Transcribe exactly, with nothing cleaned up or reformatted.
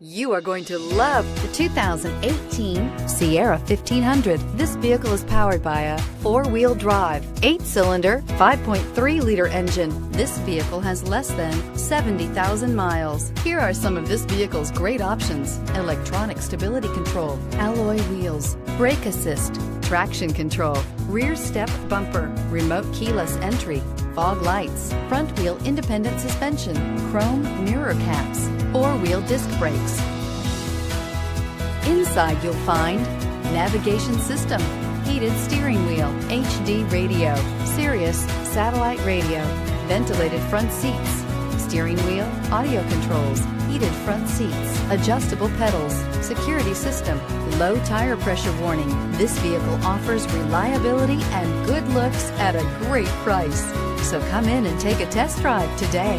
You are going to love the two thousand eighteen Sierra fifteen hundred. This vehicle is powered by a four-wheel drive, eight-cylinder, five point three liter engine. This vehicle has less than seventy thousand miles. Here are some of this vehicle's great options: electronic stability control, alloy wheels, brake assist, traction control, rear step bumper, remote keyless entry, fog lights, front wheel independent suspension, chrome mirror caps, four-wheel disc brakes. Inside you'll find navigation system, heated steering wheel, H D radio, Sirius satellite radio, ventilated front seats, steering wheel audio controls, heated front seats, adjustable pedals, security system, low tire pressure warning. This vehicle offers reliability and good looks at a great price. So come in and take a test drive today.